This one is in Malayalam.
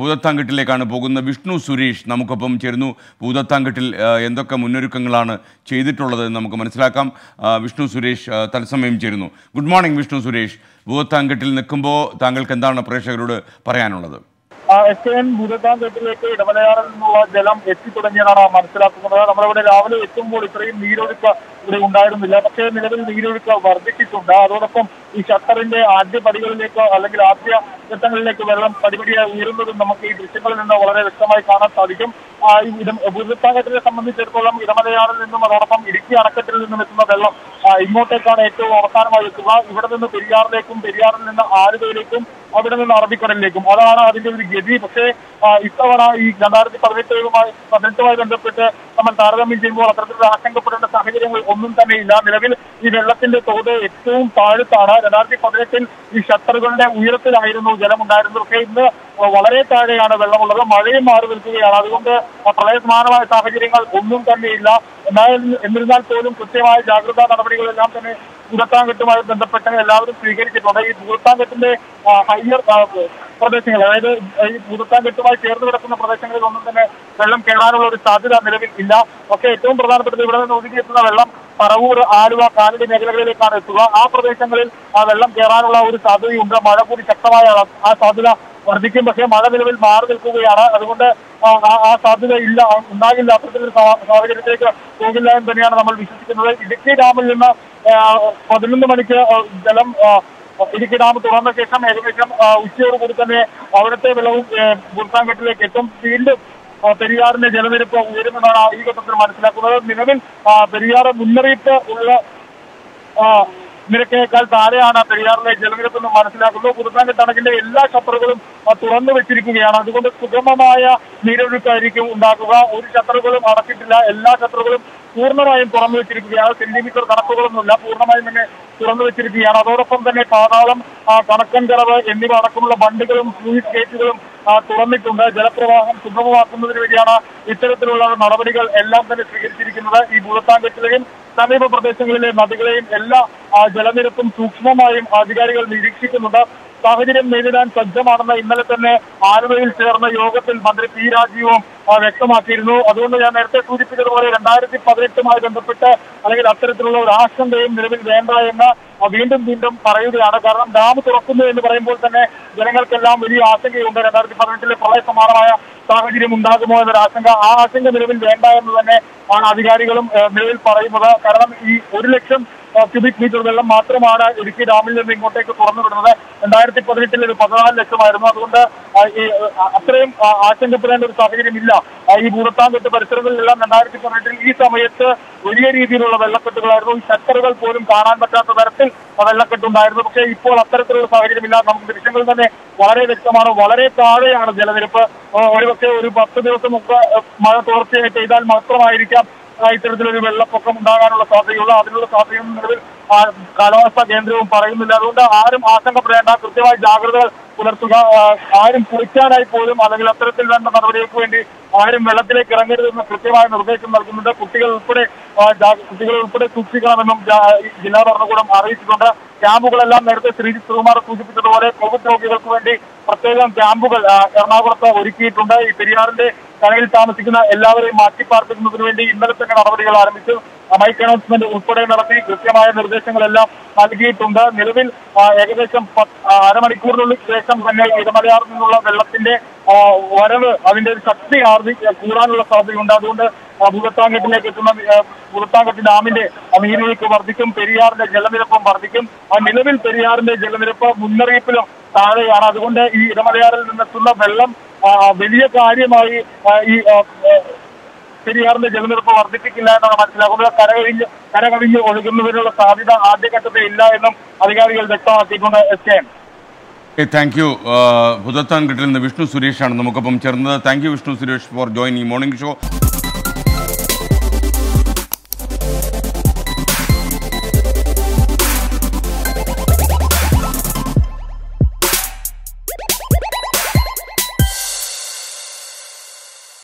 ഭൂതത്താംകെട്ടിലേക്കാണ് പോകുന്ന വിഷ്ണു സുരേഷ് നമുക്കൊപ്പം ചേരുന്നു. ഭൂതത്താംകെട്ടിൽ എന്തൊക്കെ മുന്നൊരുക്കങ്ങളാണ് ചെയ്തിട്ടുള്ളത് എന്ന് നമുക്ക് മനസ്സിലാക്കാം. വിഷ്ണു സുരേഷ് തത്സമയം ചേരുന്നു. ഗുഡ് മോർണിംഗ് വിഷ്ണു സുരേഷ്, ഭൂതത്താംകെട്ടിൽ നിൽക്കുമ്പോൾ താങ്കൾക്ക് എന്താണ് പ്രേക്ഷകരോട് പറയാനുള്ളത്? ഭൂതത്താംകെട്ടിലേക്ക് ഇടമലയാറിൽ നിന്നുള്ള ജലം എത്തിത്തുടങ്ങിയതാണ് മനസ്സിലാക്കുന്നത്. നമ്മളിവിടെ രാവിലെ എത്തുമ്പോൾ ഇത്രയും നീരൊഴുക്ക് ഇവിടെ ഉണ്ടായിരുന്നില്ല, പക്ഷേ നിലവിൽ നീരൊഴുക്ക് വർദ്ധിച്ചിട്ടുണ്ട്. അതോടൊപ്പം ഈ ഷട്ടറിന്റെ ആദ്യ പടികളിലേക്ക് അല്ലെങ്കിൽ ആദ്യ ഘട്ടങ്ങളിലേക്ക് വെള്ളം പടിപടിയായി ഉയരുന്നതും നമുക്ക് ഈ ദൃശ്യങ്ങളിൽ നിന്ന് വളരെ വ്യക്തമായി കാണാൻ സാധിക്കും. ഭൂതത്താംകെട്ടിനെ സംബന്ധിച്ചിടത്തോളം ഇടമലയാറിൽ നിന്നും അതോടൊപ്പം ഇടുക്കി അണക്കെട്ടിൽ നിന്നും എത്തുന്ന വെള്ളം ഇങ്ങോട്ടേക്കാണ് ഏറ്റവും അവസാനമായി എത്തുക. ഇവിടെ നിന്ന് പെരിയാറിലേക്കും പെരിയാറിൽ നിന്ന് ആലുവയിലേക്കും അവിടെ നിന്ന് അറബിക്കടലിലേക്കും, അതാണ് അതിന്റെ ഒരു ഗതി. പക്ഷേ ഇത്തവണ ഈ 2018 ബന്ധപ്പെട്ട് നമ്മൾ താരതമ്യം ചെയ്യുമ്പോൾ അത്തരത്തിലുള്ള ആശങ്കപ്പെടേണ്ട സാഹചര്യങ്ങൾ ഒന്നും തന്നെ ഇല്ല. നിലവിൽ ഈ വെള്ളത്തിന്റെ തോത് ഏറ്റവും താഴത്താണ്. 2018 ഈ ഷട്ടറുകളുടെ ഉയരത്തിലായിരുന്നു ജലമുണ്ടായിരുന്നത്, പക്ഷേ ഇന്ന് വളരെ താഴെയാണ് വെള്ളമുള്ളത്. മഴയും മാറി നിൽക്കുകയാണ്. അതുകൊണ്ട് പ്രളയസമാനമായ സാഹചര്യങ്ങൾ ഒന്നും തന്നെയില്ല. എന്നിരുന്നാൽ പോലും കൃത്യമായ ജാഗ്രതാ നടപടികളെല്ലാം തന്നെ ഭൂതത്താംകെട്ടുമായി ബന്ധപ്പെട്ട് എല്ലാവരും സ്വീകരിച്ചിട്ടുണ്ട്. ഈ ഭൂതത്താംകെട്ടിന്റെ ഹൈയർ പ്രദേശങ്ങൾ, അതായത് ഈ ഭൂതത്താംകെട്ടുമായി ചേർന്ന് കിടക്കുന്ന പ്രദേശങ്ങളിൽ ഒന്നും തന്നെ വെള്ളം കയറാനുള്ള ഒരു സാധ്യത നിലവിൽ ഇല്ല. പക്ഷേ ഏറ്റവും പ്രധാനപ്പെട്ടത് ഇവിടെ നിന്ന് ഒഴുകിയെത്തുന്ന വെള്ളം പറവൂർ, ആലുവ, കാലടി മേഖലകളിലേക്കാണ് എത്തുക. ആ പ്രദേശങ്ങളിൽ ആ വെള്ളം കയറാനുള്ള ഒരു സാധ്യതയുണ്ട്. മഴ കൂടി ശക്തമായ ആ സാധ്യത വർദ്ധിക്കും. പക്ഷേ മഴ നിലവിൽ മാറി നിൽക്കുകയാണ്. അതുകൊണ്ട് ആ സാധ്യത ഇല്ല, ഉണ്ടാകില്ല, അത്തരത്തിലൊരു സാഹചര്യത്തിലേക്ക് പോകില്ല എന്ന് തന്നെയാണ് നമ്മൾ വിശ്വസിക്കുന്നത്. ഇടുക്കി ഡാമിൽ നിന്ന് 11 മണിക്ക് ജലം ഇടുക്കി ഡാം തുറന്ന ശേഷം ഏകദേശം ഉച്ചയോടുകൂടി തന്നെ അവിടുത്തെ വെള്ളവും ഭൂതത്താംകെട്ടിലേക്ക് എത്തും. വീണ്ടും പെരിയാറിന്റെ ജലനിരപ്പ് ഉയരുമെന്നാണ് ഈ ഘട്ടത്തിൽ മനസ്സിലാക്കുന്നത്. നിലവിൽ പെരിയാർ മുന്നറിയിപ്പ് ഉള്ള നിരക്കേക്കാൾ താഴെയാണ് പെരിയാറിലെ ജലനിരപ്പെന്ന് മനസ്സിലാക്കുന്നത്. ഭൂതത്താംകെട്ട് അണക്കിന്റെ എല്ലാ ഷട്ടറുകളും തുറന്നു വെച്ചിരിക്കുകയാണ്. അതുകൊണ്ട് സുഗമമായ നീരൊഴുക്കായിരിക്കും ഉണ്ടാക്കുക. ഒരു ഷട്ടറുകളും അടച്ചിട്ടില്ല, എല്ലാ ഷട്ടറുകളും പൂർണ്ണമായും തുറന്നു വെച്ചിരിക്കുകയാണ്. സെന്റിമീറ്റർ കണക്കുകളൊന്നുമില്ല, പൂർണ്ണമായും തന്നെ തുറന്നു വെച്ചിരിക്കുകയാണ്. അതോടൊപ്പം തന്നെ പാതാളം, കണക്കൻകടവ് എന്നിവ അടക്കമുള്ള ബണ്ടുകളും ഫ്ലൂയിഡ് ഗേറ്റുകളും തുറന്നിട്ടുണ്ട്. ജലപ്രവാഹം സുഗമമാക്കുന്നതിന് വേണ്ടിയാണ് ഇത്തരത്തിലുള്ള നടപടികൾ എല്ലാം തന്നെ സ്വീകരിച്ചിരിക്കുന്നത്. ഈ ഭൂതത്താംകെട്ടിലെയും സമീപ പ്രദേശങ്ങളിലെ നദികളെയും എല്ലാ ജലനിരപ്പും സൂക്ഷ്മമായും അധികാരികൾ നിരീക്ഷിക്കുന്നുണ്ട്. സാഹചര്യം നേരിടാൻ സജ്ജമാണെന്ന് ഇന്നലെ തന്നെ ആലുവയിൽ ചേർന്ന യോഗത്തിൽ മന്ത്രി പി രാജീവും വ്യക്തമാക്കിയിരുന്നു. അതുകൊണ്ട് ഞാൻ നേരത്തെ സൂചിപ്പിച്ചതുപോലെ 2018 ബന്ധപ്പെട്ട് അല്ലെങ്കിൽ അത്തരത്തിലുള്ള ഒരു ആശങ്കയും നിലവിൽ വേണ്ട എന്ന് വീണ്ടും വീണ്ടും പറയുകയാണ്. കാരണം ഡാം തുറക്കുന്നു എന്ന് പറയുമ്പോൾ തന്നെ ജനങ്ങൾക്കെല്ലാം വലിയ ആശങ്കയുണ്ട്. 2018 പ്രളയ സമാനമായ സാഹചര്യം ഉണ്ടാകുമോ എന്നൊരു ആശങ്ക. ആ ആശങ്ക നിലവിൽ വേണ്ട എന്ന് തന്നെ ആണ് അധികാരികളും നിലവിൽ പറയുന്നത്. കാരണം ഈ 1 ലക്ഷം ക്യൂബിക് മീറ്റർ വെള്ളം മാത്രമാണ് ഇടുക്കി ഡാമിൽ നിന്ന് ഇങ്ങോട്ടേക്ക് തുറന്നു വിടുന്നത്. 2018 ഇത് 14 ലക്ഷമായിരുന്നു. അതുകൊണ്ട് അത്രയും ആശങ്കപ്പെടേണ്ട ഒരു സാഹചര്യം ഇല്ല. ഈ ഭൂതത്താംകെട്ട് പരിസരങ്ങളിലെല്ലാം 2018 ഈ സമയത്ത് വലിയ രീതിയിലുള്ള വെള്ളക്കെട്ടുകളായിരുന്നു. ഈ ഷട്ടറുകൾ പോലും കാണാൻ പറ്റാത്ത തരത്തിൽ വെള്ളക്കെട്ടുണ്ടായിരുന്നു. പക്ഷേ ഇപ്പോൾ അത്തരത്തിലുള്ള സാഹചര്യമില്ല. നമുക്ക് ദൃശ്യങ്ങൾ തന്നെ വളരെ വ്യക്തമാണ്. വളരെ താഴെയാണ് ജലനിരപ്പ്. ഒരുപക്ഷെ ഒരു 10 ദിവസം മുമ്പ് മഴ തുടർച്ചയായി പെയ്താൽ മാത്രമായിരിക്കാം ഇത്തരത്തിലൊരു വെള്ളപ്പൊക്കം ഉണ്ടാകാനുള്ള സാധ്യതയുള്ള. അതിനുള്ള സാധ്യതയും നിലവിൽ കാലാവസ്ഥാ കേന്ദ്രവും പറയുന്നില്ല. അതുകൊണ്ട് ആരും ആശങ്കപ്പെടേണ്ട, കൃത്യമായി ജാഗ്രത പുലർത്തുക. ആരും കുളിക്കാനായി പോലും അല്ലെങ്കിൽ അത്തരത്തിൽ വേണ്ട നടപടികൾക്ക് വേണ്ടി ആരും വെള്ളത്തിലേക്ക് ഇറങ്ങരുതെന്ന് കൃത്യമായ നിർദ്ദേശം നൽകുന്നുണ്ട്. കുട്ടികൾ ഉൾപ്പെടെ സൂക്ഷിക്കണമെന്നും ജില്ലാ ഭരണകൂടം അറിയിച്ചിട്ടുണ്ട്. ക്യാമ്പുകളെല്ലാം നേരത്തെ ശ്രീജിത് ശ്രീകുമാർ സൂചിപ്പിച്ചതുപോലെ കോവിഡ് രോഗികൾക്ക് വേണ്ടി പ്രത്യേകം ക്യാമ്പുകൾ എറണാകുളത്ത് ഒരുക്കിയിട്ടുണ്ട്. ഈ പെരിയാറിന്റെ കരയിൽ താമസിക്കുന്ന എല്ലാവരെയും മാറ്റിപ്പാർപ്പിക്കുന്നതിന് വേണ്ടി ഇന്നലെ തന്നെ നടപടികൾ ആരംഭിച്ചു. മൈക്ക് അനൗൺസ്മെന്റ് ഉൾപ്പെടെ നടത്തി കൃത്യമായ നിർദ്ദേശങ്ങളെല്ലാം നൽകിയിട്ടുണ്ട്. നിലവിൽ ഏകദേശം 1/2 മണിക്കൂറിനുള്ളിൽ ശേഷം തന്നെ ഇടമലയാറിൽ നിന്നുള്ള വെള്ളത്തിന്റെ വരവ് അതിന്റെ ഒരു ശക്തി കൂടാനുള്ള സാധ്യതയുണ്ട്. അതുകൊണ്ട് ഭൂതത്താംകെട്ടിലേക്ക് എത്തുന്ന ഭൂതത്താംകെട്ട് ഡാമിന്റെ നീരൊഴുക്ക് വർദ്ധിക്കും, പെരിയാറിന്റെ ജലനിരപ്പും വർദ്ധിക്കും. നിലവിൽ പെരിയാറിന്റെ ജലനിരപ്പ് മുന്നറിയിപ്പിലും താഴെയാണ്. അതുകൊണ്ട് ഈ ഇടമലയാറിൽ നിന്നെത്തുന്ന വെള്ളം വലിയ കാര്യമായി ഈ പെരിയാറിന്റെ ജലനിരപ്പ് വർദ്ധിപ്പിക്കില്ല എന്നാണ് മനസ്സിലാക്കുന്നത്. കരകവിഞ്ഞ് ഒഴുകുന്നതിനുള്ള സാധ്യത ആദ്യഘട്ടത്തിൽ ഇല്ല എന്നും അധികാരികൾ വ്യക്തമാക്കിയിട്ടുണ്ട്. Thank you. ഭൂതത്താംകെട്ടിൽ നിന്ന് വിഷ്ണു സുരേഷാണ് നമുക്കൊപ്പം ചേർന്നത്. Thank you Vishnu Suresh for joining morning show.